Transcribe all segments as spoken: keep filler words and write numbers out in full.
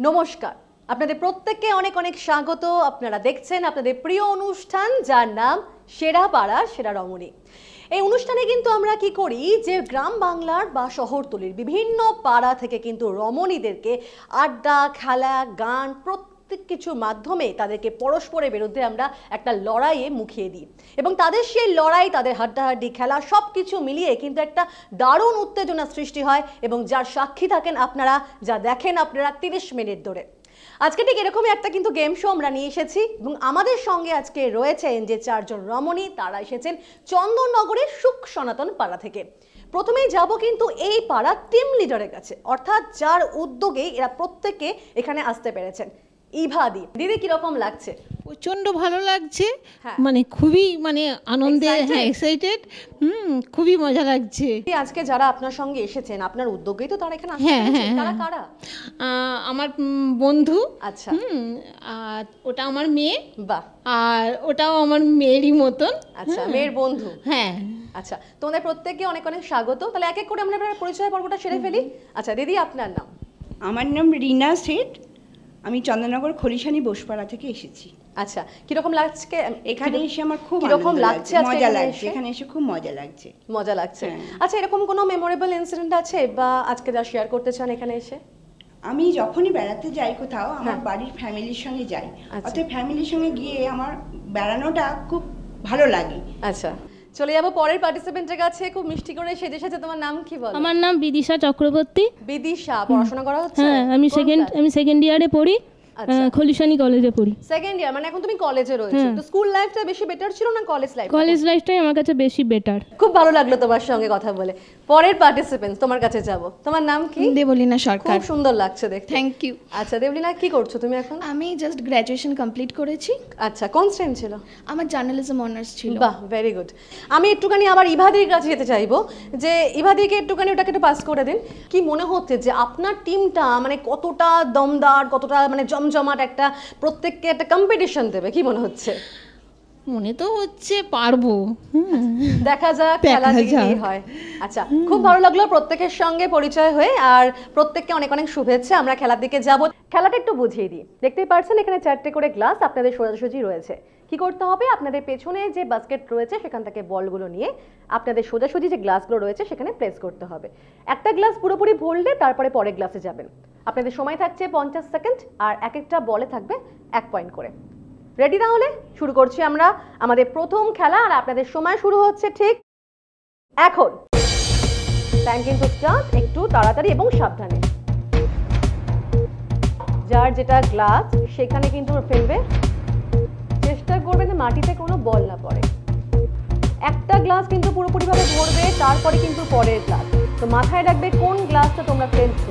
नमस्कार आपनादेर प्रत्येकके अनेक अनेक स्वागत। आपनारा देखछेन आपनादेर प्रिय अनुष्ठान जार नाम सेरा पाड़ा सेरा रमणी। এই অনুষ্ঠানে কিন্তু আমরা কি করি যে গ্রাম বাংলার বা শহরতলির বিভিন্ন পাড়া থেকে কিন্তু রমণীদেরকে আড্ডা, খেলা, গান প্রত্যেক কিছুর মাধ্যমে তাদেরকে পরস্পরের বিরুদ্ধে আমরা একটা লড়াইয়ে মুখিয়ে দিই এবং তাদের সেই লড়াই, তাদের হাড্ডাহাড্ডি, খেলা সব কিছু মিলিয়ে কিন্তু একটা দারুণ উত্তেজনা সৃষ্টি হয় এবং যার সাক্ষী থাকেন আপনারা, যা দেখেন আপনারা তিরিশ মিনিট ধরে। আজকে ঠিক এরকমই একটা কিন্তু গেম শো আমরা নিয়ে এসেছি এবং আমাদের সঙ্গে আজকে রয়েছেন যে চারজন রমণী, তারা এসেছেন চন্দননগরের সুখ সনাতন পাড়া থেকে। প্রথমেই যাব কিন্তু এই পাড়া টিম লিডারের কাছে, অর্থাৎ যার উদ্যোগে এরা প্রত্যেকে এখানে আসতে পেরেছেন, ইভাদি দিদি। কিরকম লাগছে? প্রচণ্ড ভালো লাগছে, মানে খুবই মানে আনন্দে, হ্যাঁ এক্সাইটেড, হুম খুবই মজা লাগছে। আজকে যারা আপনার সঙ্গে এসেছেন আপনার উদ্যোগেই তো তারা এখানে, হ্যাঁ হ্যাঁ তারা কারা? আমার বন্ধু, আচ্ছা, হুম আর ওটা আমার মেয়ে, বা আর ওটাও আমার মেয়েরই মতন, আচ্ছা মেয়ের বন্ধু, হ্যাঁ আচ্ছা। তোমাদের প্রত্যেককে অনেক অনেক স্বাগত। তাহলে এক এক করে আমরা পরিচয় পর্বটা সেরে ফেলি। আচ্ছা দিদি আপনার নাম? আমার নাম রিনা শেঠ, আমি চন্দননগর খলিশানি বসপাড়া থেকে এসেছি। আচ্ছা কিরকম লাগছে এখানে এসে? আমার খুব কিরকম লাগছে? মজা লাগছে, এখানে এসে খুব মজা লাগছে, মজা লাগছে। আচ্ছা এরকম কোনো মেমোরেবল ইনসিডেন্ট আছে বা আজকে যা শেয়ার করতে চান এখানে এসে? আমি যখনই বেড়াতে যাই কোথাও, আমার বাড়ির ফ্যামিলির সঙ্গে যাই, অর্থাৎ ফ্যামিলির সঙ্গে গিয়ে আমার বেড়ানোটা খুব ভালো লাগে। আচ্ছা চলে যাবো পরের পার্টিসিপেন্টের কাছে। খুব মিষ্টি করে সেজে সাথে তোমার নাম কি বল? আমার নাম বিদিশা চক্রবর্তী। বিদিশা পড়াশোনা করা হচ্ছে? হ্যাঁ আমি সেকেন্ড আমি সেকেন্ড ইয়ারে পড়ি, খলিশানি কলেজে পড়ি। সেকেন্ড ইয়ার মানে এখন তুমি কলেজে রয়েছো, তো স্কুল লাইফটা বেশি বেটার ছিল না কলেজ লাইফ? কলেজ লাইফটাই আমার কাছে বেশি বেটার। খুব ভালো লাগলো তোমার সঙ্গে কথা বলে। পরের পার্টিসিপেন্ট তোমার কাছে যাব, তোমার নাম কি? দেবলীনা সরকার। খুব সুন্দর লাগছে দেখতে, থ্যাংক ইউ। আচ্ছা দেবলীনা কি করছো তুমি এখন? আমি জাস্ট গ্র্যাজুয়েশন কমপ্লিট করেছি। আচ্ছা কোন স্ট্রিম ছিল? আমার জার্নালিজম অনার্স ছিল। বাহ ভেরি গুড। আমি একটুখানি আবার ইভাদির কাছে যেতে চাইবো, যে ইভাদিকে একটুখানি ওটাকে একটু পাস করে দিন। কি মনে হচ্ছে যে আপনার টিমটা মানে কতটা দমদার, কতটা মানে জমজমাট একটা প্রত্যেককে একটা কম্পিটিশন দেবে, কি মনে হচ্ছে? মনে তো হচ্ছে পারবো, দেখা যাক খেলা কি হয়। আচ্ছা খুব ভালো লাগলো প্রত্যেকের সঙ্গে পরিচয় হয়ে, আর প্রত্যেককে অনেক অনেক শুভেচ্ছা। আমরা খেলার দিকে যাব। খেলাটা একটু বুঝিয়ে দিই। দেখতেই পাচ্ছেন এখানে চারটে করে গ্লাস আপনাদের সোজাসুজি রয়েছে। কি করতে হবে? আপনাদের পেছনে যে বাস্কেট রয়েছে সেখান থেকে বলগুলো নিয়ে আপনাদের সোজাসুজি যে গ্লাসগুলো রয়েছে সেখানে প্লেস করতে হবে। একটা গ্লাস পুরোপুরি ভরলে তারপরে পরের গ্লাসে যাবেন। আপনাদের সময় থাকছে পঞ্চাশ সেকেন্ড, আর এক একটা বলে থাকবে এক পয়েন্ট করে। রেডি তাহলে? শুরু করছি আমরা আমাদের প্রথম খেলা, আর আপনাদের সময় শুরু হচ্ছে ঠিক এখন। টাইম কিন্তু স্টার্ট, একটু তাড়াতাড়ি এবং সাবধানে। যার যেটা গ্লাস সেখানে কিন্তু ফেলবে, চেষ্টা করবে যে মাটিতে কোনো বল না পড়ে। একটা গ্লাস কিন্তু পুরোপুরিভাবে ভরবে, তারপরে কিন্তু পরের গ্লাস। তো মাথায় রাখবে কোন গ্লাসটা তোমরা ফেলছো।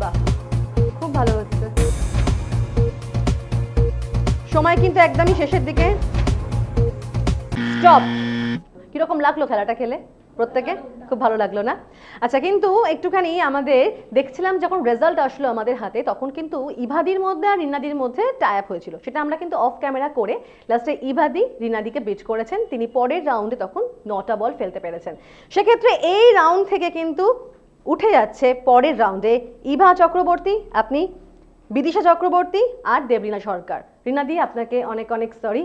বাহ খুব ভালো হচ্ছে। সময় কিন্তু একদমই শেষের দিকে। স্টপ। কিরকম লাগলো খেলাটা খেলে প্রত্যেকে? খুব ভালো লাগলো না? আচ্ছা কিন্তু একটুখানি আমাদের দেখছিলাম যখন রেজাল্ট আসলো আমাদের হাতে, তখন কিন্তু ইভাদির মধ্যে আর রিনাদির মধ্যে টাই আপ হয়েছিল। সেটা আমরা কিন্তু অফ ক্যামেরা করে লাস্টে ইভাদি রিনাদিকে বিট করেছেন। তিনি পরের রাউন্ডে তখন নটা বল ফেলতে পেরেছেন। সেক্ষেত্রে এই রাউন্ড থেকে কিন্তু উঠে যাচ্ছে পরের রাউন্ডে ইভা চক্রবর্তী, আপনি বিদিশা চক্রবর্তী আর দেবলীনা সরকার। রিনাদি আপনাকে অনেক অনেক সরি,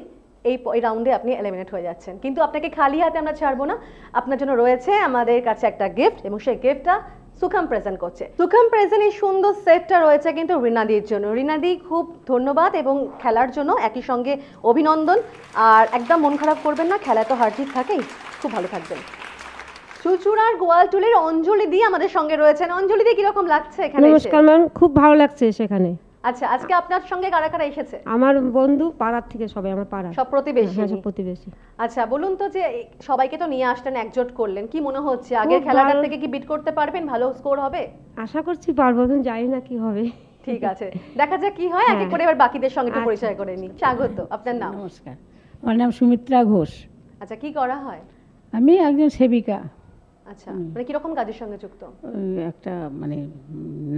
এই রাউন্ডে আপনি এলিমিনেট হয়ে যাচ্ছেন, কিন্তু আপনাকে খালি হাতে আমরা ছাড়বো না। আপনার জন্য রয়েছে আমাদের কাছে একটা গিফট, এবং সেই গিফটটা সুখম প্রেজেন্ট করছে। সুখম প্রেজেন্ট এই সুন্দর সেটটা রয়েছে কিন্তু রিনাদির জন্য। রিনাদি খুব ধন্যবাদ এবং খেলার জন্য একই সঙ্গে অভিনন্দন। আর একদম মন খারাপ করবেন না, খেলা তো হার জিত থাকেই, খুব ভালো থাকবেন। চুচুড়ার গোয়ালটুলির অঞ্জলি দি আমাদের সঙ্গে রয়েছেন। অঞ্জলি দি কিরকম লাগছে এখানে? নমস্কার ম্যাম, খুব ভালো লাগছে সেখানে। আচ্ছা আজকে আপনার সঙ্গে কারা কারা এসেছে? আমার বন্ধু পাড়ার থেকে সবাই, আমার পাড়া সব প্রতিবেশী, সব প্রতিবেশী। আচ্ছা বলুন তো যে সবাইকে তো নিয়ে আসলেন, একজোট করলেন, কি মনে হচ্ছে আগের খেলাটার থেকে কি বিট করতে পারবেন? ভালো স্কোর হবে? আশা করছি পারবো, জানি না কি হবে। ঠিক আছে দেখা যাক কি হয়। এক এক করে এবার বাকিদের সঙ্গে একটু পরিচয় করে নিই। স্বাগত, আপনার নাম? নমস্কার, আমার নাম সুমিত্রা ঘোষ। আচ্ছা কি করা হয়? আমি একজন সেবিকা। আচ্ছা মানে কি রকম কাজের সঙ্গে যুক্ত? একটা মানে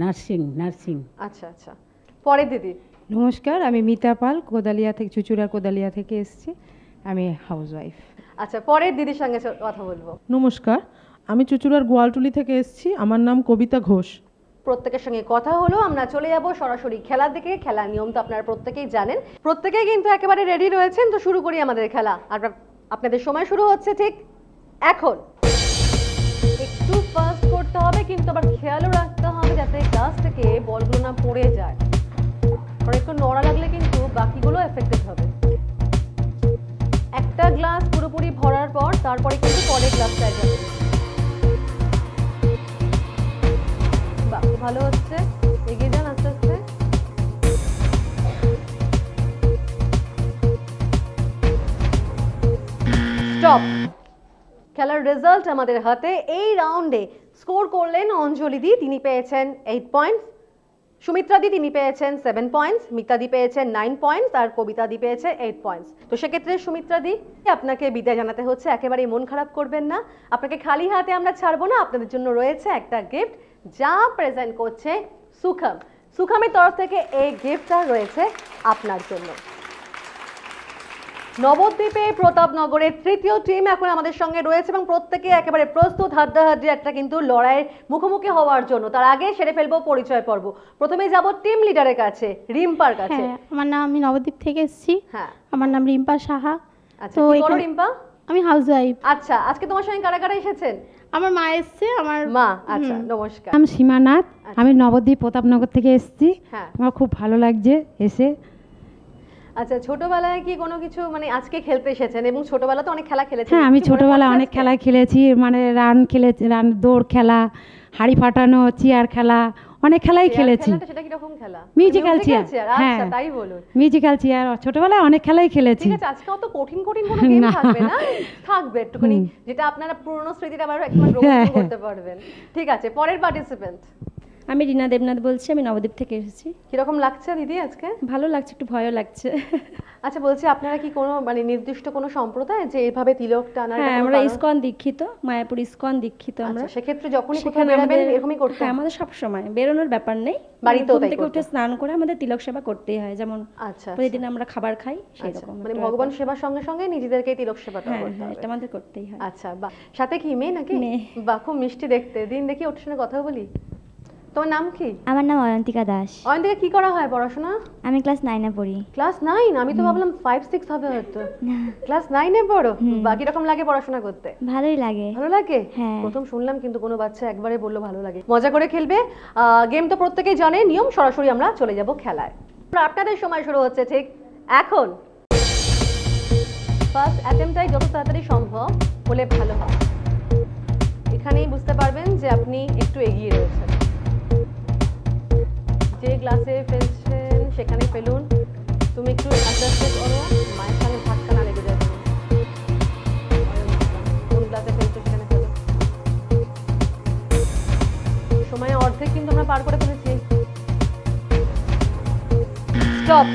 নার্সিং নার্সিং। আচ্ছা আচ্ছা। পরে দিদি। নমস্কার, আমি মিতা পাল, কোদালিয়া থেকে, চুচুড়ার কোদালিয়া থেকে এসেছি, আমি হাউসওয়াইফ। আচ্ছা পরের দিদির সঙ্গে কথা বলবো। নমস্কার, আমি চুচুড়ার গোয়ালটুলি থেকে এসেছি, আমার নাম কবিতা ঘোষ। প্রত্যেকের সঙ্গে কথা হলো। আমরা চলে যাব সরাসরি খেলার দিকে। খেলার নিয়ম তো আপনারা প্রত্যেকেই জানেন, প্রত্যেকেই কিন্তু একেবারে রেডি রয়েছেন। তো শুরু করি আমাদের খেলা। আর আপনাদের সময় শুরু হচ্ছে ঠিক এখন। একটু ফাস্ট করতে হবে, কিন্তু আবার খেয়ালও রাখতে হবে যাতে গাছ থেকে বলগুলো না পড়ে যায়, কারণ একটু নড়া লাগলে কিন্তু বাকিগুলো এফেক্টেড হবে। একটা গ্লাস পুরোপুরি ভরার পর তারপরে কিন্তু পরের গ্লাসটা যাবে। ভালো হচ্ছে, এগিয়ে যান আস্তে আস্তে। স্টপ। খেলার রেজাল্ট আমাদের হাতে। এই রাউন্ডে স্কোর করলেন অঞ্জলি দি, তিনি পেয়েছেন এইট পয়েন্টস, সুমিত্রা দি তিনি পেয়েছেন সেভেন পয়েন্টস, মিতা দি পেয়েছেন নাইন পয়েন্টস আর কবিতা দি পেয়েছে এইট পয়েন্টস। তো সেক্ষেত্রে সুমিত্রা দি, আপনাকে বিদায় জানাতে হচ্ছে। একেবারেই মন খারাপ করবেন না, আপনাকে খালি হাতে আমরা ছাড়বো না। আপনাদের জন্য রয়েছে একটা গিফট যা প্রেজেন্ট করছে সুখম। সুখমের তরফ থেকে এই গিফটটা রয়েছে আপনার জন্য। নবদ্বীপে প্রতাপনগরের তৃতীয় টিম এখন আমাদের সঙ্গে রয়েছে এবং প্রত্যেকে একেবারে প্রস্তুত হাড্ডাহাড্ডি একটা কিন্তু লড়াইয়ের মুখোমুখি হওয়ার জন্য। তার আগে সেরে ফেলবো পরিচয় পর্ব। প্রথমে যাব টিম লিডারের কাছে, রিম্পার কাছে। আমার নাম, আমি নবদ্বীপ থেকে এসেছি। হ্যাঁ, আমার নাম রিম্পা সাহা। আচ্ছা, কি করো রিম্পা? আমি হাউসওয়াইফ। আচ্ছা, আজকে তোমার সঙ্গে কারা কারা এসেছেন? আমার মা এসছে। আমার মা? আচ্ছা, নমস্কার। আমি সীমানাথ, আমি নবদ্বীপ প্রতাপনগর থেকে এসেছি। আমার খুব ভালো লাগছে এসে। আচ্ছা, ছোটবেলায় কি কোনো কিছু মানে আজকে খেলতে এসেছেন? এবং ছোটবেলা তো অনেক খেলা খেলেছেন। হ্যাঁ, আমি ছোটবেলায় অনেক খেলা খেলেছি, মানে রান খেলেছি, রান দৌড় খেলা, হাড়ি ফাটানো, চেয়ার খেলা, অনেক খেলাই খেলেছি। সেটা কি রকম খেলা? Musical chair. আচ্ছা, তাই বলুন, মিউজিক্যাল চেয়ার। ছোটবেলায় অনেক খেলাই খেলেছি। ঠিক আছে, আজকে অত কঠিন কঠিন কোনো গেম থাকবে না, থাকবে একটুখানি যেটা আপনারা পুরনো স্মৃতিটা আবার একবার রিভাইভ করতে পারবেন। ঠিক আছে, পরের পার্টিসিপেন্ট। আমি রিনা দেবনাথ বলছি, আমি নবদ্বীপ থেকে এসেছি। কিরকম লাগছে দিদি আজকে? ভালো লাগছে, একটু ভয়ও লাগছে। আচ্ছা, বলছি আপনারা কি কোনো মানে নির্দিষ্ট কোনো সম্প্রদায় যে এইভাবে তিলক টানার? হ্যাঁ, আমরা ইসকন দীক্ষিত, মায়াপুর ইসকন দীক্ষিত আমরা। সেক্ষেত্রে যখনই কোথাও বেরোবেন এরকমই করতে হয় আমাদের? সবসময় বেরোনোর ব্যাপার নেই, বাড়িতেও তাই করতে, উঠে স্নান করে আমাদের তিলক সেবা করতেই হয়। যেমন আচ্ছা প্রতিদিন আমরা খাবার খাই সেরকম, মানে ভগবান সেবার সঙ্গে সঙ্গে নিজেদেরকে তিলক সেবা করতে হয়, এটা আমাদের করতেই হয়। আচ্ছা, সাথে কি মেয়ে নাকি? বা খুব মিষ্টি দেখতে। দিন দেখি ওর সঙ্গে কথা বলি। তোমার নাম কি? আমার নাম অয়ন্তিকা দাস। অয়ন্তিকা, কি করা হয় পড়াশোনা? আমি ক্লাস নাইন এ পড়ি। Class nine? আমি তো ভাবলাম ফাইভ সিক্স হবে হয়তো। ক্লাস নাইন এ পড়ো। বাকি রকম লাগে পড়াশোনা করতে? ভালোই লাগে। ভালো লাগে? হ্যাঁ, প্রথম শুনলাম কিন্তু কোনো বাচ্চা একবারে বললো ভালো লাগে। মজা করে খেলবে। গেম তো প্রত্যেকেই জানে নিয়ম, সরাসরি আমরা চলে যাব খেলায়। আপনাদের সময় শুরু হচ্ছে ঠিক এখন। ফার্স্ট অ্যাটেম্পটাই যত তাড়াতাড়ি সম্ভব হলে ভালো হয়। এখানেই বুঝতে পারবেন যে আপনি একটু এগিয়ে রয়েছেন। যে গ্লাসে ফেলছেন সেখানে ফেলুন। তুমি একটু আস্তে আস্তে করো, মায়ের সঙ্গে ধাক্কা না লেগে যাবে। কোন গ্লাসে ফেলছো সেখানে ফেলো। সময় অর্ধেক কিন্তু আমরা পার করে ফেলেছি। স্টপ।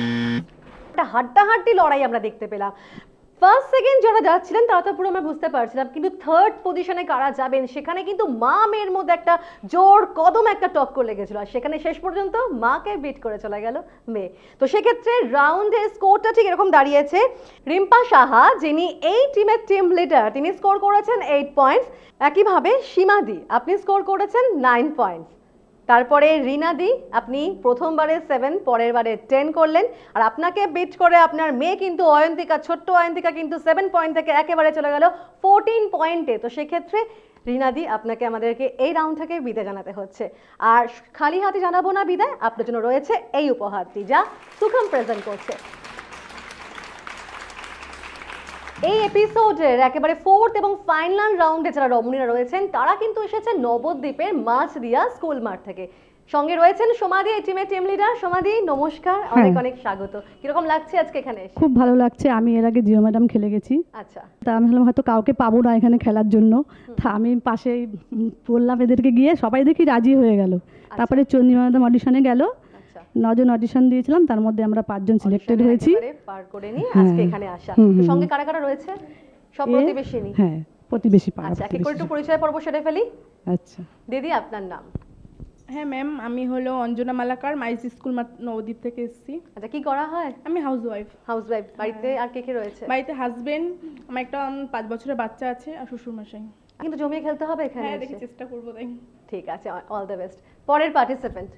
একটা হাড্ডাহাড্ডি লড়াই আমরা দেখতে পেলাম। ফার্স্ট সেকেন্ড যারা যাচ্ছিলেন তারা তো পুরো আমরা বুঝতে পারছিলাম, কিন্তু থার্ড পজিশনে কারা যাবেন সেখানে কিন্তু মা মেয়ের মধ্যে একটা জোর কদম একটা টক্কর লেগেছিল, আর সেখানে শেষ পর্যন্ত মাকে বিট করে চলে গেল মেয়ে। তো সেক্ষেত্রে রাউন্ডের স্কোরটা ঠিক এরকম দাঁড়িয়েছে। রিম্পা সাহা, যিনি এই টিমের টিম লিডার, তিনি স্কোর করেছেন এইট পয়েন্টস। একইভাবে সীমা দি, আপনি স্কোর করেছেন নাইন পয়েন্টস। তারপরে রিনা দি, আপনি প্রথমবারে সেভেন, পরের বারে টেন করলেন। আর আপনাকে বিট করে আপনার মেয়ে কিন্তু অয়ন্তিকা, ছোট্ট অয়ন্তিকা কিন্তু সেভেন পয়েন্ট থেকে একেবারে চলে গেল ফোরটিন পয়েন্টে। তো সেক্ষেত্রে রিনা দি, আপনাকে আমাদেরকে এই রাউন্ড থেকে বিদায় জানাতে হচ্ছে। আর খালি হাতে জানাবো না বিদায়, আপনার জন্য রয়েছে এই উপহারটি যা সুখম প্রেজেন্ট করছে। এই এপিসোডের একেবারে ফোর্থ এবং ফাইনাল রাউন্ডে যারা রমণীরা রয়েছেন তারা কিন্তু এসেছেন নবদ্বীপের মাছদিয়া স্কুল মাঠ থেকে। সঙ্গে রয়েছেন সোমাদি, এই টিমের টিম লিডার। সোমাদি, নমস্কার, অনেক অনেক স্বাগত। কিরকম লাগছে আজকে এখানে? খুব ভালো লাগছে। আমি এর আগে জিও ম্যাডাম খেলে গেছি। আচ্ছা, তা আমি ভাবলাম হয়তো কাউকে পাবো না এখানে খেলার জন্য। আমি পাশে বললাম এদেরকে গিয়ে, সবাই দেখি রাজি হয়ে গেল। তারপরে চন্দ্রিমা ম্যাডাম অডিশনে গেল, নজন অডিশন দিয়েছিলাম, তার মধ্যে আমরা পাঁচজন সিলেক্টেড হয়েছি। পার করে নিয়ে আজকে এখানে আসা। সঙ্গে কারা কারা রয়েছে? সব প্রতিবেশীনি? হ্যাঁ, প্রতিবেশী পাড়া। আচ্ছা, কি একটু পরিচয় পর্ব সেরে ফেলি। আচ্ছা দিদি, আপনার নাম? হ্যাঁ ম্যাম, আমি হলো অঞ্জনা মালাকার, মাইস স্কুল মাঠ, নবদ্বীপ থেকে এসেছি। আচ্ছা, কি করা হয়? আমি হাউসওয়াইফ। হাউসওয়াইফ। বাড়িতে আর কে কে রয়েছে? বাড়িতে হাজবেন্ড, আমার একটা পাঁচ বছরের বাচ্চা আছে আর শ্বশুর মশাই। কিন্তু জমিয়ে খেলতে হবে এখানে হ্যাঁ দেখি চেষ্টা করব তাই ঠিক আছে অল দ্য বেস্ট পরের পার্টিসিপেন্ট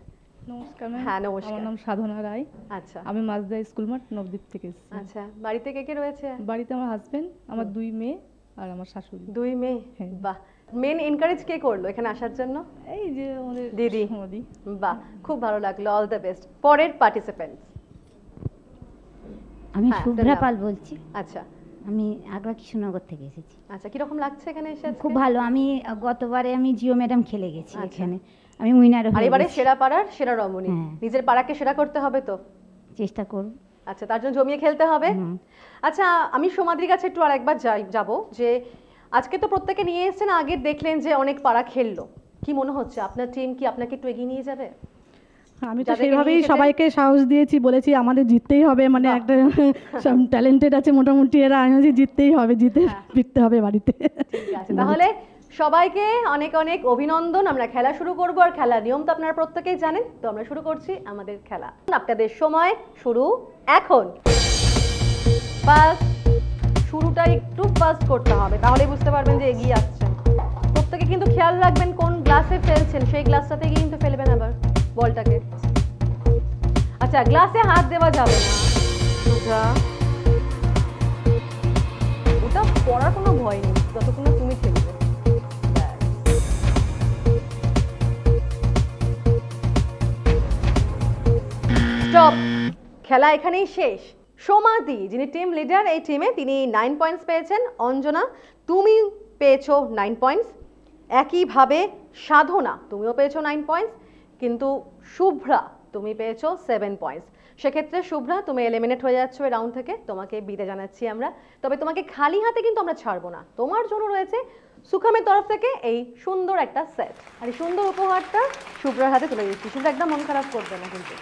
নমস্কার ম্যাম হ্যাঁ নমস্কার আমার নাম সাধনা রায় আচ্ছা আমি মাজদা স্কুল মাঠ নবদ্বীপ থেকে এসেছি আচ্ছা বাড়িতে কে কে রয়েছে বাড়িতে আমার হাজবেন্ড আমার দুই মেয়ে আর আমার শাশুড়ি দুই মেয়ে বাহ মেন এনকারেজ কে করলো এখানে আসার জন্য এই যে আমাদের দিদি মোদি বাহ খুব ভালো লাগলো অল দ্য বেস্ট পরের পার্টিসিপেন্টস আমি শুভ্রা পাল বলছি আচ্ছা আমি আগ্রা কৃষ্ণনগর থেকে এসেছি আচ্ছা কি রকম লাগছে এখানে এসে খুব ভালো আমি গতবারে আমি জিও ম্যাডাম খেলে গেছি এখানে আমি উইনার হই আরে বারে সেরা পাড়ার সেরা রমণী নিজের পাড়াকে সেরা করতে হবে তো চেষ্টা করব আচ্ছা তার জন্য জমিয়ে খেলতে হবে আচ্ছা আমি সোমাদ্রির কাছে একটু আরেকবার যাই যাব যে আজকে তো প্রত্যেককে নিয়ে এসেছেন আগে দেখলেন যে অনেক পাড়া খেললো কি মনে হচ্ছে আপনার টিম কি আপনাকে একটু এগিয়ে নিয়ে যাবে আমি তো সেভাবেই সবাইকে সাহস দিয়েছি বলেছি আমাদের জিততেই হবে মানে একটা ট্যালেন্টেড আছে মোটামুটি এরা আমি বলেছি জিততেই হবে জিতে ফিরতে হবে বাড়িতে ঠিক আছে তাহলে সবাইকে অনেক অনেক অভিনন্দন আমরা খেলা শুরু করব আর খেলা নিয়ম তো আপনারা প্রত্যেকেই জানেন তো আমরা শুরু করছি আমাদের খেলা আপনাদের সময় শুরু এখন ফার্স্ট শুরুটা একটু ফার্স্ট করতে হবে তাহলে বুঝতে পারবেন যে এগিয়ে আসছেন প্রত্যেকে কিন্তু খেয়াল রাখবেন কোন গ্লাসে ফেলছেন সেই গ্লাসটাতে গিয়ে কিন্তু ফেলবেন আবার বলটাকে আচ্ছা গ্লাসে হাত দেওয়া যাবে না ওটা ওটা পড়ার কোনো ভয় নেই যতক্ষণ তুমি খেলবে স্টপ খেলা এখানেই শেষ সোমাদি যিনি টিম লিডার এই টিমে তিনি নাইন পয়েন্টস পেয়েছেন অঞ্জনা তুমি পেয়েছো নাইন পয়েন্টস একইভাবে সাধনা তুমিও পেয়েছো নাইন পয়েন্টস কিন্তু শুভ্রা তুমি পেয়েছো সেভেন পয়েন্টস সেক্ষেত্রে শুভ্রা তুমি এলিমিনেট হয়ে যাচ্ছ এই রাউন্ড থেকে তোমাকে বিদায় জানাচ্ছি আমরা তবে তোমাকে খালি হাতে কিন্তু আমরা ছাড়বো না তোমার জন্য রয়েছে সুখামের তরফ থেকে এই সুন্দর একটা সেট আর এই সুন্দর উপহারটা শুভ্রার হাতে তুলে দিচ্ছি শুভ্রা একদম মন খারাপ করবে না কিন্তু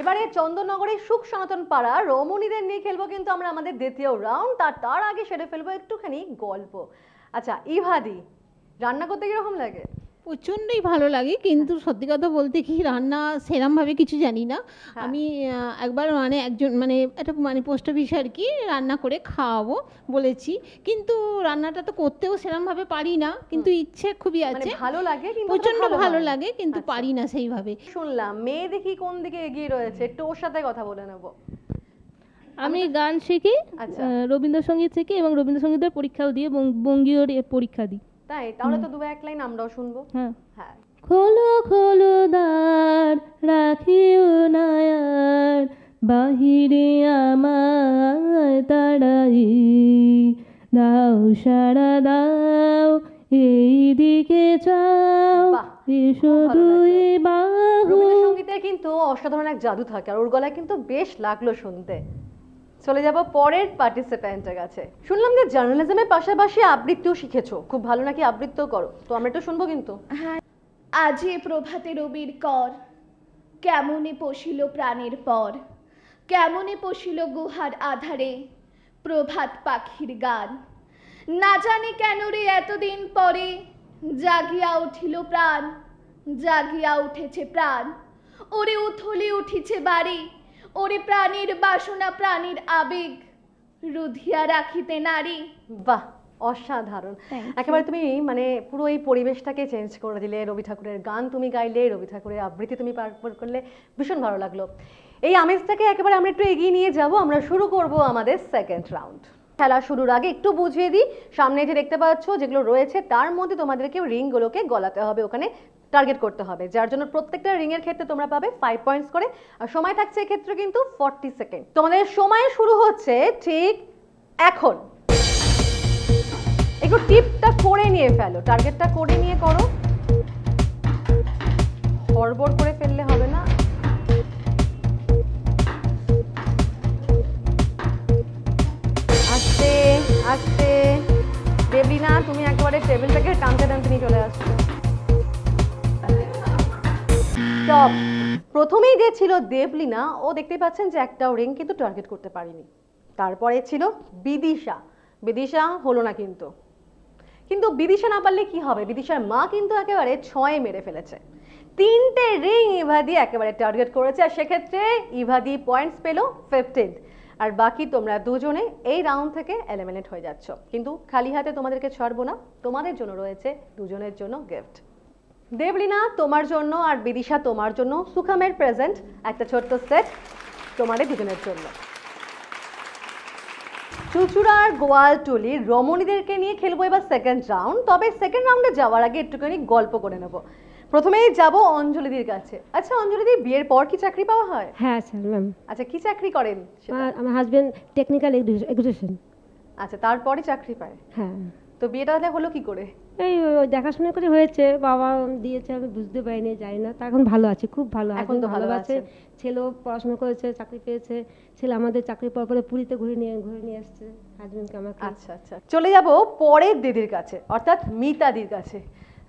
এবারে চন্দননগরের সুখ সনাতন পাড়া রমণীদের নিয়ে খেলবো কিন্তু আমরা আমাদের দ্বিতীয় রাউন্ড তার তার আগে সেরে ফেলবো একটুখানি গল্প আচ্ছা ইভাদি রান্না করতে কীরকম লাগে প্রচণ্ডই ভালো লাগে কিন্তু সত্যি কথা বলতে কি রান্না সেরমভাবে কিছু জানি না আমি একবার মানে একজন মানে একটা মানে পোস্ট অফিসে আর কি রান্না করে খাওয়াবো বলেছি কিন্তু রান্নাটা তো করতেও সেরমভাবে পারি না কিন্তু ইচ্ছে খুবই আছে ভালো লাগে প্রচণ্ড ভালো লাগে কিন্তু পারি না সেইভাবে শুনলাম মেয়ে দেখি কোন দিকে এগিয়ে রয়েছে একটু ওর সাথে কথা বলে নেবো আমি গান শিখি রবীন্দ্রসঙ্গীত শিখি এবং রবীন্দ্রসঙ্গীতের পরীক্ষাও দিই এবং বঙ্গীয় পরীক্ষা দিই তাই তাহলে তো দুই এক লাইন আমরাও শুনবো হ্যাঁ হ্যাঁ খোলো খোলো দ্বার রাখিও না আর বাহিরে আমার তাড়াই দাও সাড়া দাও এই দিকে যাও এসো দুই বাহু রবীন্দ্রসঙ্গীতের কিন্তু অসাধারণ এক জাদু থাকে আর ওর গলায় কিন্তু বেশ লাগলো শুনতে চলে যাব পরের পার্টিসিপেন্টের কাছে শুনলাম যে জার্নালিজমের পাশাপাশি আবৃত্তিও শিখেছো খুব ভালো নাকি আবৃত্তিও করো তো আমরা একটু শুনবো কিন্তু হ্যাঁ আজি প্রভাতে রবির কর কেমনে পশিল প্রাণের পর কেমনে পশিল গুহার আধারে প্রভাত পাখির গান না জানি কেন রে এতদিন পরে জাগিয়া উঠিল প্রাণ জাগিয়া উঠেছে প্রাণ ওরে উথলি উঠিছে বাড়ি ওরে প্রাণীর বাসনা প্রাণীর আবেগ রুধিয়া রাখিতে নারী বাহ অসাধারণ একেবারে তুমি মানে পুরো এই পরিবেশটাকে চেঞ্জ করে দিলে রবি ঠাকুরের গান তুমি গাইলে রবি ঠাকুরের আবৃত্তি তুমি পারফর্ম করলে ভীষণ ভালো লাগলো এই আমেজটাকে একেবারে আমরা একটু এগিয়ে নিয়ে যাব আমরা শুরু করব আমাদের সেকেন্ড রাউন্ড খেলা শুরুর আগে একটু বুঝিয়ে দিই সামনে যে দেখতে পাচ্ছ যেগুলো রয়েছে তার মধ্যে তোমাদেরকে রিংগুলোকে গলাতে হবে ওখানে টার্গেট করতে হবে যার জন্য প্রত্যেকটা রিং এর ক্ষেত্রে তোমরা পাবে ফাইভ পয়েন্টস করে আর সময় থাকছে এই ক্ষেত্রে কিন্তু ফর্টি সেকেন্ড তোমাদের সময় শুরু হচ্ছে ঠিক এখন একটু টিপটা করে নিয়ে ফেলো টার্গেটটা করে নিয়ে করো হড়বড় করে ফেললে হবে না আস্তে আস্তে দেবলীনা তুমি একেবারে টেবিলটাকে টানতে টানতে নিয়ে চলে আসছো স্টপ প্রথমেই যে ছিল দেবলীনা ও দেখতে পাচ্ছেন যে একটাও রিং কিন্তু টার্গেট করতে পারিনি তারপরে ছিল বিদিশা বিদিশা হলো না কিন্তু কিন্তু বিদিশা না পারলে কি হবে বিদিশার মা কিন্তু একেবারে ছয় মেরে ফেলেছে তিনটে রিং ইভাদি একেবারে টার্গেট করেছে আর সেক্ষেত্রে ইভাদি পয়েন্টস পেল ফিফটিন্থ और बाकी तुम्हारा दूजने ए राउंड থেকে এলিমিনেট হয়ে যাচ্ছো কিন্তু খালি হাতে তোমাদেরকে ছাড়বো না তোমাদের জন্য রয়েছে দুজনের জন্য গিফট দেবলীনা তোমার জন্য আর বিদিশা তোমার জন্য সুখামের প্রেজেন্ট একটা ছোট্ট সেট তোমাদের দুজনের জন্য চুচুড়ার গোয়ালটুলি রমণীদেরকে নিয়ে খেলবো এবার সেকেন্ড রাউন্ড তবে সেকেন্ড রাউন্ডে যাওয়ার আগে একটুখানি গল্প করে নেব প্রথমে যাব অঞ্জলি দিদির কাছে আচ্ছা অঞ্জলি দিদি বিয়ের পর কি চাকরি পাওয়া হয় হ্যাঁ স্যার ম্যাম আচ্ছা কি চাকরি করেন আমার হাজবেন্ড টেকনিক্যাল এডুকেশন আচ্ছা তারপরে চাকরি পায় হ্যাঁ তো বিয়েটা হলো কি করে এই দেখাশোনা করে হয়েছে বাবা দিয়েছে আমি বুঝতে পারিনি জানি না তখন ভালো আছে খুব ভালো এখন তো ভালো আছে ছেলেও পড়াশোনা করেছে চাকরি পেয়েছে ছেলে আমাদের চাকরি পাওয়ার পরে পুরীতে ঘুরে নিয়ে ঘুরে নিয়ে আসছে হাজবেন্ডকে আমাকে আচ্ছা আচ্ছা চলে যাব পরের দিদির কাছে অর্থাৎ মিতা দিদির কাছে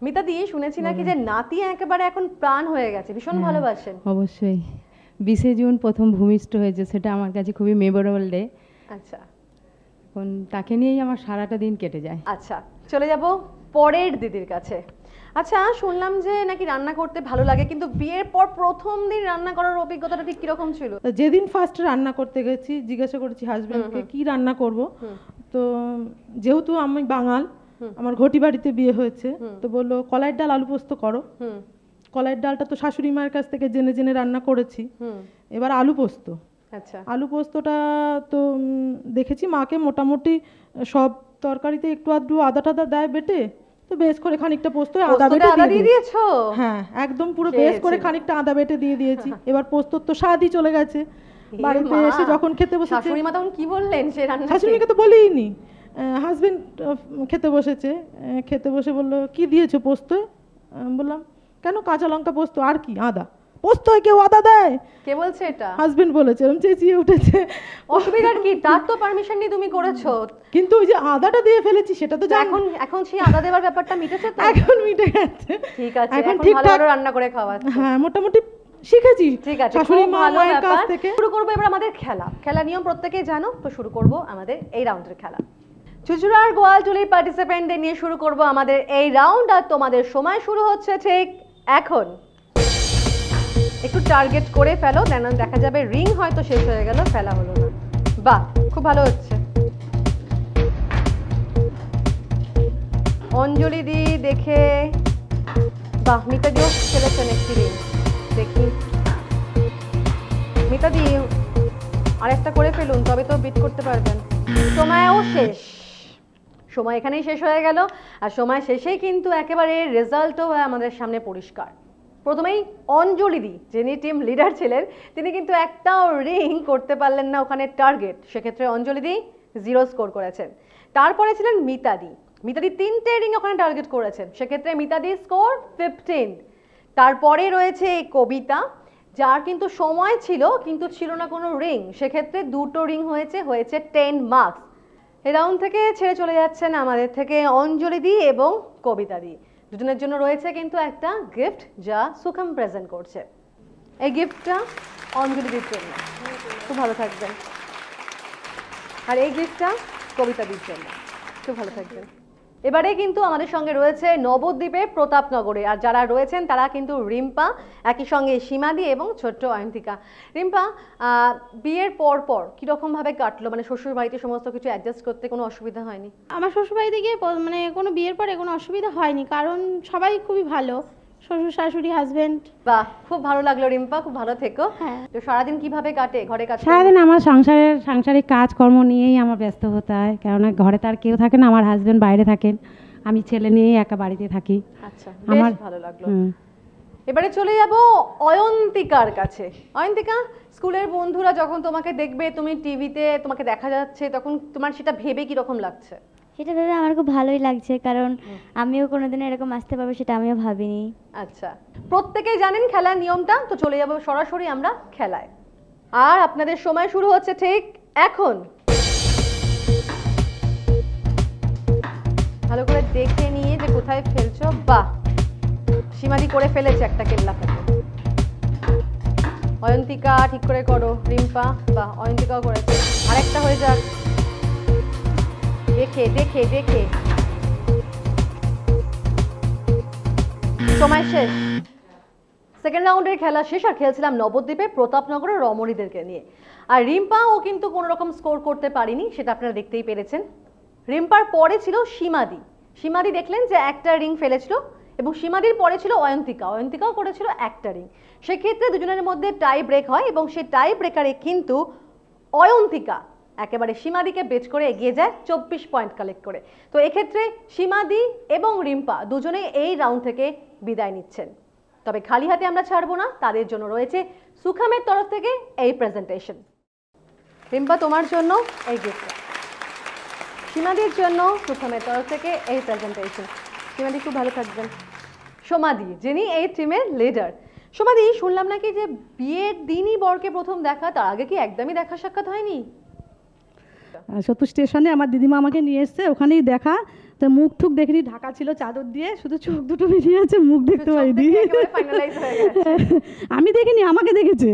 মিতা দি শুনেছি নাকি যে নাতি একেবারে এখন প্রাণ হয়ে গেছে ভীষণ ভালোবাসেন অবশ্যই বিশে জুন প্রথম ভূমিষ্ঠ হয়েছে সেটা আমার কাছে খুবই মেমোরেবল ডে আচ্ছা এখন তাকে নিয়েই আমার সারাটা দিন কেটে যায় আচ্ছা চলে যাব পরের দিদির কাছে আচ্ছা শুনলাম যে নাকি রান্না করতে ভালো লাগে কিন্তু বিয়ের পর প্রথম দিন রান্না করার অভিজ্ঞতাটা ঠিক কিরকম ছিল যেদিন ফার্স্ট রান্না করতে গেছি জিজ্ঞাসা করেছি হাজবেন্ডকে কি রান্না করব তো যেহেতু আমি বাঙাল আমার ঘটি বাড়িতে বিয়ে হয়েছে তো বললো কলাইয়ের ডাল আলু পোস্ত করো কলাইয়ের ডালটা তো শাশুড়ি মায়ের কাছ থেকে জেনে জেনে রান্না করেছি এবার আলু পোস্ত আচ্ছা আলু পোস্তটা তো দেখেছি মাকে মোটামুটি সব তরকারিতে একটু আধটু আদা টাদা দেয় বেটে তো বেশ করে খানিকটা পোস্ত আদা বেটে দিয়ে দিয়েছো হ্যাঁ একদম পুরো বেশ করে খানিকটা আদা বেটে দিয়ে দিয়েছি এবার পোস্তর তো স্বাদই চলে গেছে বাড়িতে এসে যখন খেতে বসেছি শাশুড়ি মা তখন কি বললেন সে রান্না শাশুড়িকে তো বলিনি হাজবেন্ড খেতে বসেছে খেতে বসে বললো কি দিয়েছো পোস্ত বললাম কেন কাঁচা লঙ্কা পোস্ত আর কি আদা পোস্ত কেউ আদা দেয় কে বলছে এটা হাজবেন্ড বলেছে এরকম চেঁচিয়ে উঠেছে অসুবিধার কি তার তো পারমিশন নিয়ে তুমি করেছো কিন্তু ওই যে আদাটা দিয়ে ফেলেছি সেটা তো এখন এখন সেই আদা দেওয়ার ব্যাপারটা মিটেছে তো এখন মিটে গেছে ঠিক আছে এখন ঠিকঠাক রান্না করে খাওয়াচ্ছ হ্যাঁ মোটামুটি শিখেছি ঠিক আছে শাশুড়ি মায়ের কাছ থেকে শুরু করব এবার আমাদের খেলা খেলা নিয়ম প্রত্যেকই জানো তো শুরু করব আমাদের এই রাউন্ডের খেলা চুচুড়ার গোয়ালটুলির পার্টিসিপেন্টদের নিয়ে শুরু করব আমাদের এই রাউন্ড আর তোমাদের সময় শুরু হচ্ছে ঠিক এখন একটু টার্গেট করে ফেলো দেন দেখা যাবে রিং হয়তো শেষ হয়ে গেল ফেলা হলো না বাহ খুব ভালো হচ্ছে অঞ্জলি দি দেখে বাহ মিতা দিও খেলেছেন একটি রিং দেখি মিতা দি আর একটা করে ফেলুন তবে তো বিট করতে পারবেন সময়ও শেষ সময় এখানেই শেষ হয়ে গেল আর সময় শেষেই কিন্তু একেবারে রেজাল্টও আমাদের সামনে পরিষ্কার প্রথমেই অঞ্জলি দি যিনি টিম লিডার ছিলেন তিনি কিন্তু একটাও রিং করতে পারলেন না ওখানে টার্গেট সেক্ষেত্রে অঞ্জলি দি জিরো স্কোর করেছেন তারপরে ছিলেন মিতা দি মিতা দি তিনটে রিং ওখানে টার্গেট করেছেন সেক্ষেত্রে মিতা দি স্কোর ফিফটিন তারপরে রয়েছে কবিতা যার কিন্তু সময় ছিল কিন্তু ছিল না কোনো রিং সেক্ষেত্রে দুটো রিং হয়েছে হয়েছে টেন মার্কস এই রাউন্ড থেকে ছেড়ে চলে যাচ্ছেন আমাদের থেকে অঞ্জলি দি এবং কবিতা দি দুজনের জন্য রয়েছে কিন্তু একটা গিফট যা সুখাম প্রেজেন্ট করছে এই গিফটটা অঞ্জলি দির জন্য খুব ভালো থাকবেন আর এই গিফটটা কবিতা দির জন্য খুব ভালো থাকবেন এবারে কিন্তু আমাদের সঙ্গে রয়েছে নবদ্বীপের প্রতাপনগরে আর যারা রয়েছেন তারা কিন্তু রিম্পা একই সঙ্গে সীমাদি এবং ছোট্ট অয়ন্তিকা রিম্পা বিয়ের পর পর কীরকমভাবে কাটলো মানে শ্বশুর বাড়িতে সমস্ত কিছু অ্যাডজাস্ট করতে কোনো অসুবিধা হয়নি আমার শ্বশুরবাড়িতে গিয়ে মানে কোনো বিয়ের পরে কোনো অসুবিধা হয়নি কারণ সবাই খুবই ভালো শ্বশুর শাশুড়ি হাজবেন্ড বাহ খুব ভালো লাগলো রিম্পা খুব ভালো থেকো হ্যাঁ তো সারাদিন কিভাবে কাটে ঘরে কাজ সারাদিন আমার সংসারের সাংসারিক কাজকর্ম নিয়েই আমার ব্যস্ত হতে হয় কেননা ঘরে তার কেউ থাকে না আমার হাজবেন্ড বাইরে থাকেন আমি ছেলে নিয়েই একা বাড়িতে থাকি আচ্ছা আমার ভালো লাগলো এবারে চলে যাব অয়ন্তিকার কাছে অয়ন্তিকা স্কুলের বন্ধুরা যখন তোমাকে দেখবে তুমি টিভিতে তোমাকে দেখা যাচ্ছে তখন তোমার সেটা ভেবে কিরকম লাগছে সেটা ভেবে আমার খুব ভালোই লাগছে কারণ আমিও কোনোদিন এরকম আসতে পারবো সেটা আমিও ভাবিনি আচ্ছা প্রত্যেকেই জানেন খেলার নিয়মটা তো চলে যাবো সরাসরি আমরা খেলায় আর আপনাদের সময় শুরু হচ্ছে ঠিক এখন ভালো করে দেখে নিয়ে যে কোথায় ফেলছো বাহ সীমাদি করে ফেলেছে একটা কেল্লা ফেলে অয়ন্তিকা ঠিক করে করো রিম্পা বাহ অয়ন্তিকাও করেছে আরেকটা হয়ে যাক দেখে দেখে দেখে সময় শেষ सेकेंड राउंडের খেলা শেষ আর খেলছিলাম নবদ্বীপে প্রতাপনগরের রমণীদেরকে নিয়ে। আর রিম্পাও কিন্তু কোনো রকম স্কোর করতে পারেনি, সেটা আপনারা দেখতেই পেরেছেন। রিম্পার পরে ছিল সীমাদি, সীমাদি দেখলেন যে একটা রিং ফেলেছিল, এবং সীমাদির পরে ছিল অয়ন্তিকা, অয়ন্তিকাও করেছিল একটা রিং। সেক্ষেত্রে দুজনের মধ্যে টাই ব্রেক হয় এবং সেই টাই ব্রেকারে কিন্তু অয়ন্তিকা একেবারে সীমাদিকে বেচ করে এগিয়ে যায় চব্বিশ পয়েন্ট কালেক্ট করে। তো এক্ষেত্রে সীমাদি এবং রিম্পা দুজনেই এই রাউন্ড থেকে বিদায় নিচ্ছেন। তবে খালি হাতে আমরা ছাড়বো না, তাদের জন্য রয়েছে সুখামের তরফ থেকে এই প্রেজেন্টেশন। রিম্পা, তোমার জন্য এই গিফটটা, সীমাদির জন্য সুখামের তরফ থেকে এই প্রেজেন্টেশন। সীমাদি, খুব ভালো থাকবেন। সোমাদি, যিনি এই টিমের লিডার, সোমাদি শুনলাম নাকি যে বিয়ের দিনই বরকে প্রথম দেখা, তার আগে কি একদমই দেখা সাক্ষাৎ হয়নি? সতু স্টেশনে আমার দিদিমা আমাকে নিয়ে এসছে, ওখানেই দেখা। তো মুখ ঠুক দেখেনি, ঢাকা ছিল চাদর দিয়ে, শুধু চোখ দুটো বেরিয়ে আছে, মুখ দেখতে পাইনি। আমি দেখিনি, আমাকে দেখেছে,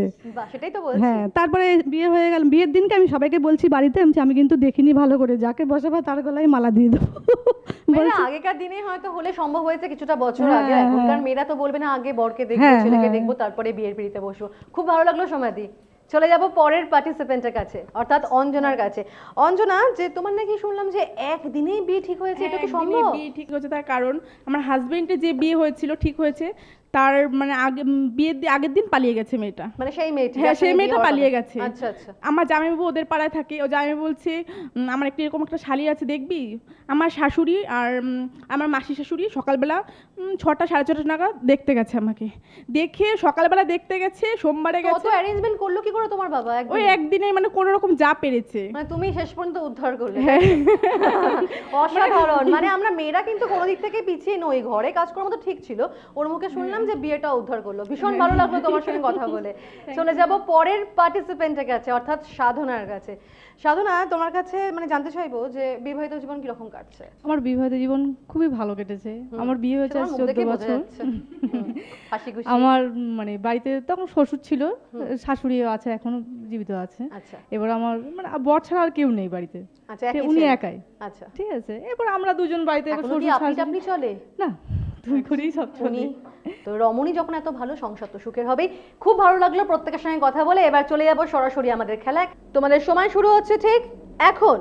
সেটাই তো বলছি। হ্যাঁ, তারপরে বিয়ে হয়ে গেল। বিয়ের দিনকে আমি সবাইকে বলছি বাড়িতে, আমি কিন্তু দেখিনি ভালো করে, যাকে বসাবো তার গলায় মালা দিয়ে দেবো। আগেকার দিনে হয়তো হলে সম্ভব হয়েছে কিছুটা বছর আগে, এখনকার মেয়েরা তো বলবে না আগে বরকে দেখবো, ছেলেকে দেখবো, তারপরে বিয়ের পিড়িতে বসবো। খুব ভালো লাগলো সমাধি। চলে যাব পরের পার্টিসিপেন্টের কাছে, অর্থাৎ অঞ্জনার কাছে। অঞ্জনা, যে তোমার নাকি শুনলাম যে একদিনেই বিয়ে ঠিক হয়েছে, এটা কি সম্ভব? বিয়ে ঠিক হয়েছে তার কারণ আমার হাজবেন্ডের যে বিয়ে হয়েছিল ঠিক হয়েছে, তার মানে আগে বিয়ের আগের দিন পালিয়ে গেছে মেয়েটা, মানে সেই মেয়েটা। হ্যাঁ, সেই মেয়েটা পালিয়ে গেছে। আচ্ছা আচ্ছা। আমার জামাইবাবু ওদের পাড়ায় থাকে, ও জামাইবাবু বলছে আমার একটা এরকম একটা শালি আছে দেখবি। আমার শাশুড়ি আর আমার মাসি শাশুড়ি সকালবেলা ছটা সাড়ে ছটা নাগাদ দেখতে গেছে আমাকে, দেখে সকালবেলা দেখতে গেছে সোমবারে গেছে। কত অ্যারেঞ্জমেন্ট করলো কি করে তোমার বাবা? ওই একদিনে মানে কোনো রকম যা পেরেছে, মানে তুমি শেষ পর্যন্ত উদ্ধার করলে। অসাধারণ। মানে আমরা মেয়েরা কিন্তু কোনো দিক থেকে পিছিয়ে নই, ঘরে কাজকর্ম তো ঠিক ছিল, ওর মুখে শুনলাম যে বিয়েটা উদ্ধার করলো। ভীষণ ভালো লাগলো তোমার সঙ্গে কথা বলে। চলে যাব পরের পার্টিসিপেন্টের কাছে, অর্থাৎ সাধনার কাছে। সাধনা, তোমার কাছে মানে জানতে চাইবো যে বিবাহিত জীবন কি রকম কাটছে? আমার বিবাহিত জীবন খুবই ভালো কেটেছে। আমার বিয়ে হয়েছে চোদ্দ বছর। আমার মানে বাড়িতে তখন শ্বশুর ছিল, শাশুড়িও আছে, এখনো জীবিত আছে। এবার আমার মানে বর ছাড়া আর কেউ নেই বাড়িতে, উনি একাই। আচ্ছা, ঠিক আছে। এবার আমরা দুজন বাড়িতে, আপনি চলে না দুই করেই সব চলি। তো রমণী যখন এত ভালো, সংসার তো সুখের হবেই। খুব ভালো লাগলো প্রত্যেকের সঙ্গে কথা বলে। এবার চলে যাবো সরাসরি আমাদের খেলায়। তোমাদের সময় শুরু হচ্ছে ঠিক এখন।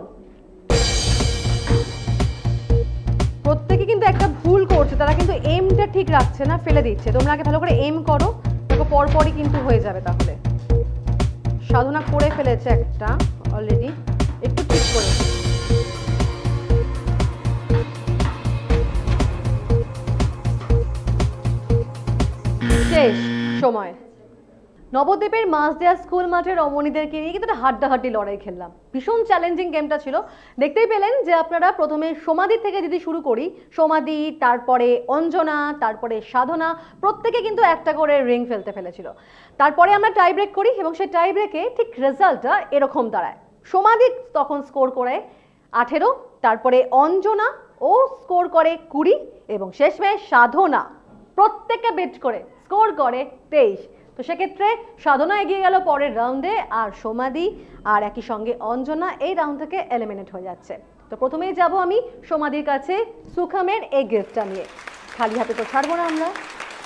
প্রত্যেকে কিন্তু একটা ভুল করছে, তারা কিন্তু এমটা ঠিক রাখছে না, ফেলে দিচ্ছে। তোমরা আগে ভালো করে এম করো, তারপর পরপরই কিন্তু হয়ে যাবে। তাহলে সাধনা করে ফেলেছে একটা অলরেডি, একটু ঠিক করে। শেষ সময়। নবদ্বীপের মাঝদিয়া স্কুল মাঠে রমণীদেরকে নিয়ে কিন্তু একটা হাড্ডাহাড্ডি লড়াই খেললাম, ভীষণ চ্যালেঞ্জিং গেমটা ছিল। দেখতেই পেলেন যে আপনারা প্রথমে সোমাদি থেকে যদি শুরু করি, সোমাদি, তারপরে অঞ্জনা, তারপরে সাধনা, প্রত্যেকে কিন্তু একটা করে রিং ফেলতে ফেলেছিল। তারপরে আমরা টাই ব্রেক করি এবং সেই টাই ব্রেকে ঠিক রেজাল্টটা এরকম দাঁড়ায়। সোমাদি তখন স্কোর করে আঠেরো, তারপরে অঞ্জনা ও স্কোর করে কুড়ি, এবং শেষমেশ সাধনা প্রত্যেকে বেট করে স্কোর করে তেইশ। তো সেক্ষেত্রে সাধনা এগিয়ে গেল পরের রাউন্ডে, আর সোমাদি আর একই সঙ্গে অঞ্জনা এই রাউন্ড থেকে এলিমিনেট হয়ে যাচ্ছে। তো প্রথমেই যাব আমি সোমাদির কাছে সুখামের এই গিফটটা নিয়ে। খালি হাতে তো ছাড়বো না আমরা।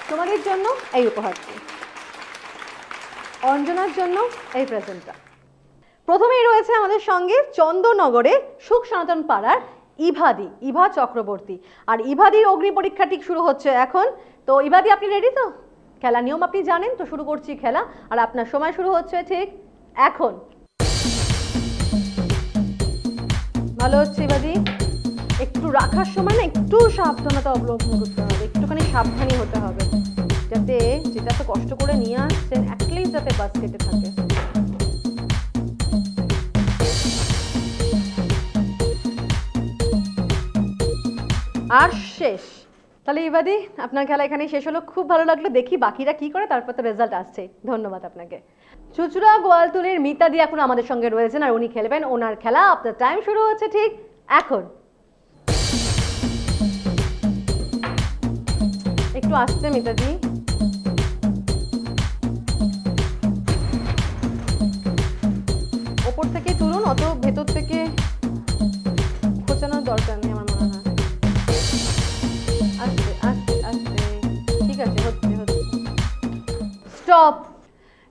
সোমাদির জন্য এই উপহারটি, অঞ্জনার জন্য এই প্রেজেন্টটা। প্রথমেই রয়েছে আমাদের সঙ্গে চন্দননগরে সুখ সনাতন পাড়ার ইভাদি, ইভা চক্রবর্তী। আর ইভাদির অগ্নি পরীক্ষা ঠিক শুরু হচ্ছে এখন। তো ইভাদি, আপনি রেডি তো? খেলা নিয়ম আপনি জানেন তো, শুরু করছি খেলা। আর আপনার সময় শুরু হচ্ছে ঠিক এখন। ভালো হচ্ছে ইভাদি, একটু রাখার সময় না একটু সাবধানতা অবলম্বন করতে হবে, একটুখানি সাবধানী হতে হবে, যাতে যেটা তো কষ্ট করে নিয়ে আসছেন অ্যাটলিস্ট যাতে বাস্কেটে থাকে। আর শেষ। তাহলে ইবাদি, আপনার খেলা এখানে শেষ হলো, খুব ভালো লাগলো। দেখি বাকিরা কি করে, তারপর তো রেজাল্ট আসছে। ধন্যবাদ আপনাকে। চুচুড়া গোয়ালতুলির মিতা দি এখন আমাদের সঙ্গে রয়েছেন, আর উনি খেলবেন ওনার খেলা। আপনার টাইম শুরু হচ্ছে ঠিক এখন। একটু আসতে মিতা দি। ওপর থেকে তুলুন, অত ভেতর থেকে খোঁচানোর দরকার নেই। আমার আস্তে আস্তে আস্তে, ঠিক আছে, হচ্ছে হচ্ছে। স্টপ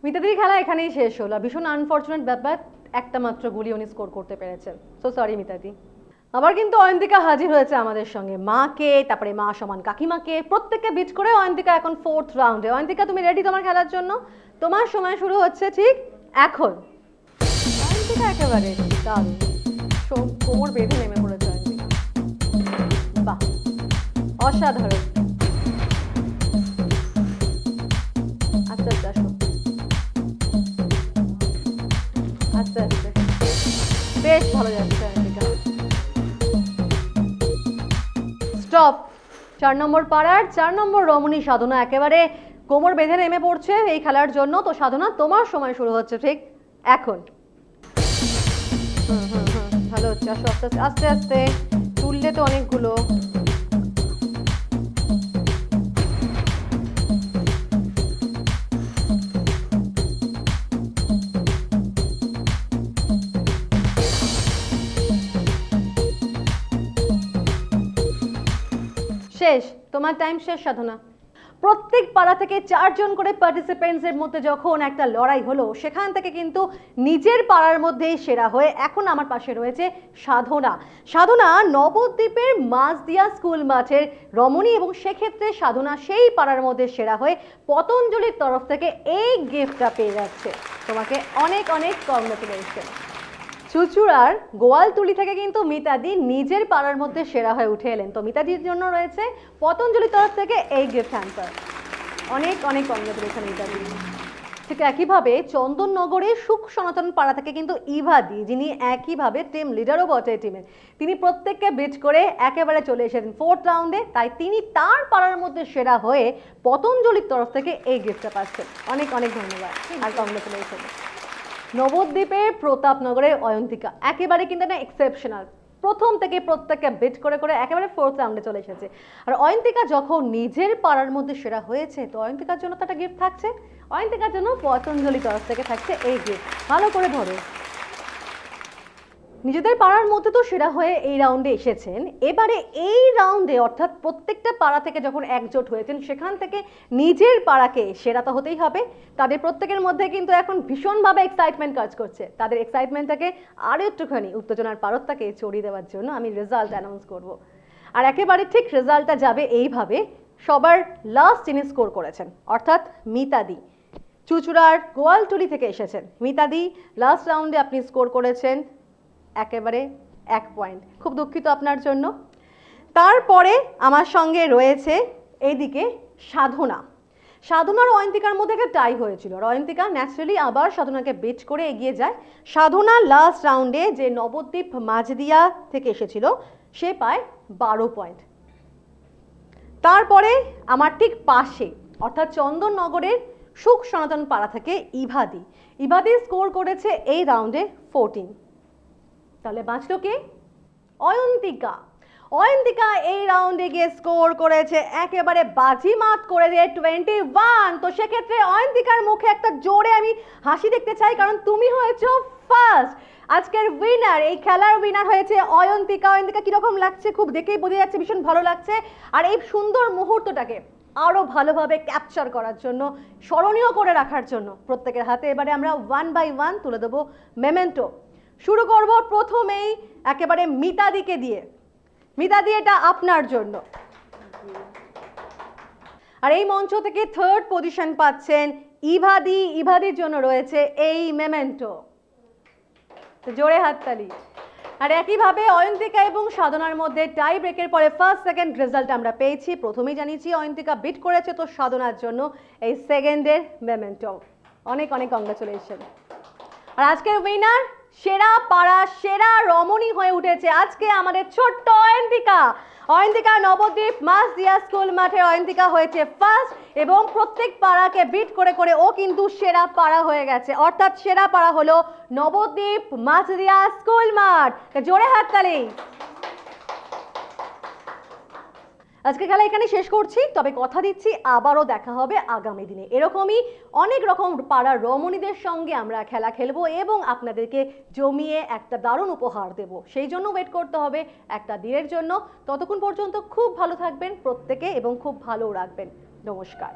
মিতাদির খেলা এখানেই শেষ হলো। ভীষণ আনফরচুনেট ব্যাপার, একটা মাত্র গুলি উনি স্কোর করতে পেরেছেন। সো সরি মিতাদি। আবার কিন্তু অয়ন্তিকা হাজির হয়েছে আমাদের সঙ্গে, মাকে তারপরে মা সমান কাকিমাকে প্রত্যেককে বিট করে অয়ন্তিকা এখন ফোর্থ রাউন্ডে। অয়ন্তিকা তুমি রেডি তোমার খেলার জন্য? তোমার সময় শুরু হচ্ছে ঠিক এখন। অয়ন্তিকা একেবারে দারুণ কোমর বেঁধে নেমে পড়েছে অয়ন্তিকা, বাহ অসাধারণ। আচ্ছা আচ্ছা আচ্ছা আচ্ছা বেশ ভালো যাচ্ছে অয়ন্তিকা। স্টপ। চার নম্বর পাড়ার চার নম্বর রমণী সাধনা একেবারে কোমর বেঁধে নেমে পড়ছে এই খেলার জন্য। তো সাধনা তোমার সময় শুরু হচ্ছে ঠিক এখন। হুম হুম হুম ভালো হচ্ছে, আসো আস্তে আস্তে আস্তে তুললে তো অনেকগুলো। শেষ, তোমার টাইম শেষ সাধনা। প্রত্যেক পাড়া থেকে চারজন করে পার্টিসিপেন্টসের মধ্যে যখন একটা লড়াই হলো, সেখান থেকে কিন্তু নিজের পাড়ার মধ্যেই সেরা হয়ে এখন আমার পাশে রয়েছে সাধনা। সাধনা নবদ্বীপের মাঝদিয়া স্কুল মাঠের রমণী এবং সেক্ষেত্রে সাধনা সেই পাড়ার মধ্যে সেরা হয়ে পতঞ্জলির তরফ থেকে এই গিফটটা পেয়ে যাচ্ছে। তোমাকে অনেক অনেক কংগ্রাচুলেশন। চুচুড়ার গোয়ালতুলি থেকে কিন্তু মিতাদি নিজের পাড়ার মধ্যে সেরা হয়ে উঠে এলেন। তো মিতাদির জন্য রয়েছে পতঞ্জলির তরফ থেকে এই গিফট হ্যাম্পার। অনেক অনেক কংগ্রাচুলেশন মিতাদি। ঠিক একইভাবে চন্দননগরের সুখ সনাতন পাড়া থেকে কিন্তু ইভাদি, যিনি একইভাবে টিম লিডারও বটে টিমের, তিনি প্রত্যেককে বিট করে একেবারে চলে এসেছেন ফোর্থ রাউন্ডে। তাই তিনি তার পাড়ার মধ্যে সেরা হয়ে পতঞ্জলির তরফ থেকে এই গিফটটা পাচ্ছেন। অনেক অনেক ধন্যবাদ আর কংগ্রাচুলেশন। নবদ্বীপের প্রতাপনগরের অয়ন্তিকা একেবারে কিন্তু না এক্সেপশনাল, প্রথম থেকে প্রত্যেককে বিট করে করে একেবারে ফোর্থ রাউন্ডে চলে এসেছে। আর অয়ন্তিকা যখন নিজের পাড়ার মধ্যে সেরা হয়েছে, তো অয়ন্তিকার জন্য তো একটা গিফট থাকছে। অয়ন্তিকার জন্য পতঞ্জলি তরফ থেকে থাকছে এই গিফট। ভালো করে ধরো, নিজেদের পাড়ার মধ্যে তো সেরা হয়ে এই রাউন্ডে এসেছেন, এবারে এই রাউন্ডে অর্থাৎ প্রত্যেকটা পাড়া থেকে যখন একজোট হয়েছেন, সেখান থেকে নিজের পাড়াকে সেরা তো হতেই হবে। তাদের প্রত্যেকের মধ্যে কিন্তু এখন ভীষণভাবে এক্সাইটমেন্ট কাজ করছে। তাদের এক্সাইটমেন্টটাকে আরও একটুখানি উত্তেজনার পারতটাকে চড়িয়ে দেওয়ার জন্য আমি রেজাল্ট অ্যানাউন্স করব। আর একেবারে ঠিক রেজাল্টটা যাবে এইভাবে, সবার লাস্ট যিনি স্কোর করেছেন অর্থাৎ মিতাদি চুচুড়ার গোয়ালটুলি থেকে এসেছেন। মিতাদি লাস্ট রাউন্ডে আপনি স্কোর করেছেন একেবারে এক পয়েন্ট, খুব দুঃখিত আপনার জন্য। তারপরে আমার সঙ্গে রয়েছে এইদিকে সাধনা। সাধনার অয়ন্তিকার মধ্যে একটা টাই হয়েছিল, অয়ন্তিকা ন্যাচারালি আবার সাধনাকে বিট করে এগিয়ে যায়। সাধনা লাস্ট রাউন্ডে যে নবদ্বীপ মাঝদিয়া থেকে এসেছিল সে পায় বারো পয়েন্ট। তারপরে আমার ঠিক পাশে অর্থাৎ চন্দননগরের সুখ সনাতন পাড়া থেকে ইভাদি, ইভাদি স্কোর করেছে এই রাউন্ডে ফোরটিন। তাহলে বাঁচল কে? অয়ন্তিকা। অয়ন্তিকা এই রাউন্ডে গিয়ে স্কোর করেছে একেবারে বাজিমাত করে দিয়ে টোয়েন্টি ওয়ান। তো সেক্ষেত্রে অয়ন্তিকার মুখে একটা জোরে আমি হাসি দেখতে চাই, কারণ তুমি হয়েছো ফার্স্ট আজকের উইনার। এই খেলার উইনার হয়েছে অয়ন্তিকা। অয়ন্তিকা কীরকম লাগছে? খুব দেখেই বোঝা যাচ্ছে ভীষণ ভালো লাগছে। আর এই সুন্দর মুহূর্তটাকে আরও ভালোভাবে ক্যাপচার করার জন্য, স্মরণীয় করে রাখার জন্য প্রত্যেকের হাতে এবারে আমরা ওয়ান বাই ওয়ান তুলে দেবো মেমেন্টো। শুরু করব প্রথমেই একেবারে মিতাদিকে দিয়ে। মিতাদি, এটা আপনার জন্য। আর এই মঞ্চ থেকে থার্ড পজিশন পাচ্ছেন ইভাদি। ইভাদির জন্য রয়েছে এই মেমেন্টো, জোরে হাততালি। আর একইভাবে অয়ন্তিকা এবং সাধনার মধ্যে টাই ব্রেকের পরে ফার্স্ট সেকেন্ড রেজাল্ট আমরা পেয়েছি। প্রথমেই জানিয়েছি অয়ন্তিকা বিট করেছে, তো সাধনার জন্য এই সেকেন্ডের মেমেন্টো। অনেক অনেক কংগ্রাচুলেশন। আর আজকের উইনার, সেরা পাড়া, সেরা রমণী হয়ে উঠেছে আজকে আমাদের ছোট্ট অয়ন্তিকা। অয়ন্তিকা নবদ্বীপ মাঝদিয়া স্কুল মাঠের অয়ন্তিকা হয়েছে ফার্স্ট, এবং প্রত্যেক পাড়াকে বিট করে করে ও কিন্তু সেরা পাড়া হয়ে গেছে। অর্থাৎ সেরা পাড়া হলো নবদ্বীপ মাঝদিয়া স্কুল মাঠ। জোরে হাততালি। আজকে খেলা এখানে শেষ করছি, তবে কথা দিচ্ছি আবারও দেখা হবে আগামী দিনে। এরকমই অনেক রকম পাড়ার রমণীদের সঙ্গে আমরা খেলা খেলবো এবং আপনাদেরকে জমিয়ে একটা দারুণ উপহার দেব। সেই জন্য ওয়েট করতে হবে একটা দিনের জন্য। ততক্ষণ পর্যন্ত খুব ভালো থাকবেন প্রত্যেকে এবং খুব ভালো রাখবেন। নমস্কার।